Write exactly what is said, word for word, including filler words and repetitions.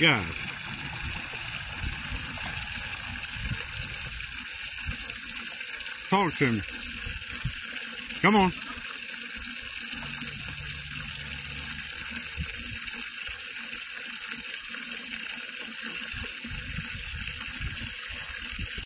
God. Talk to me. Come on.